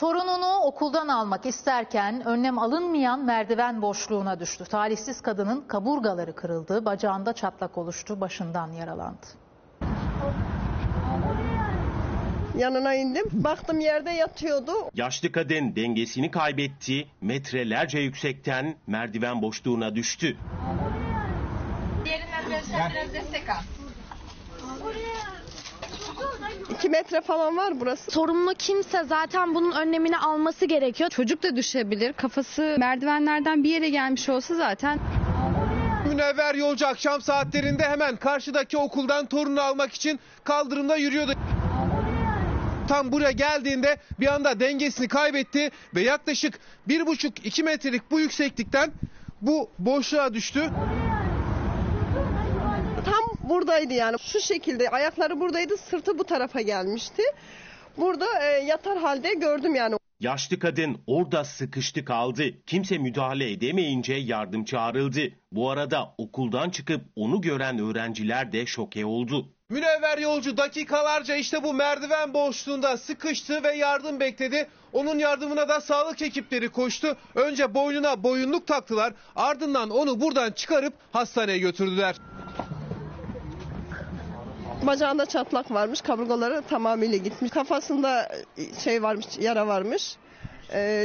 Torununu okuldan almak isterken önlem alınmayan merdiven boşluğuna düştü. Talihsiz kadının kaburgaları kırıldı, bacağında çatlak oluştu, başından yaralandı. Yanına indim, baktım yerde yatıyordu. Yaşlı kadın dengesini kaybetti, metrelerce yüksekten merdiven boşluğuna düştü. Diğerinden dönsen biraz destek al. 2 metre falan var burası. Sorumlu kimse zaten bunun önlemini alması gerekiyor. Çocuk da düşebilir. Kafası merdivenlerden bir yere gelmiş olsa zaten. Münevver Yolcu akşam saatlerinde hemen karşıdaki okuldan torunu almak için kaldırımda yürüyordu. Tam buraya geldiğinde bir anda dengesini kaybetti ve yaklaşık 1,5-2 metrelik bu yükseklikten bu boşluğa düştü. Buradaydı yani, şu şekilde ayakları buradaydı, sırtı bu tarafa gelmişti. Burada yatar halde gördüm yani. Yaşlı kadın orada sıkıştı kaldı. Kimse müdahale edemeyince yardım çağrıldı. Bu arada okuldan çıkıp onu gören öğrenciler de şoke oldu. Münevver Yolcu dakikalarca işte bu merdiven boşluğunda sıkıştı ve yardım bekledi. Onun yardımına da sağlık ekipleri koştu. Önce boynuna boyunluk taktılar. Ardından onu buradan çıkarıp hastaneye götürdüler. Bacağında çatlak varmış, kaburgaları tamamıyla gitmiş. Kafasında şey varmış, yara varmış.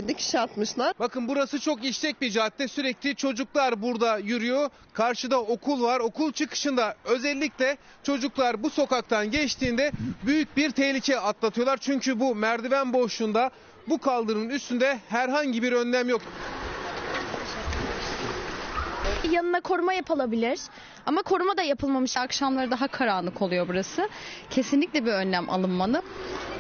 Dikiş atmışlar. Bakın burası çok işlek bir cadde. Sürekli çocuklar burada yürüyor. Karşıda okul var. Okul çıkışında özellikle çocuklar bu sokaktan geçtiğinde büyük bir tehlike atlatıyorlar. Çünkü bu merdiven boşluğunda, bu kaldırımın üstünde herhangi bir önlem yok. Yanına koruma yapılabilir ama koruma da yapılmamış. Akşamları daha karanlık oluyor burası. Kesinlikle bir önlem alınmalı.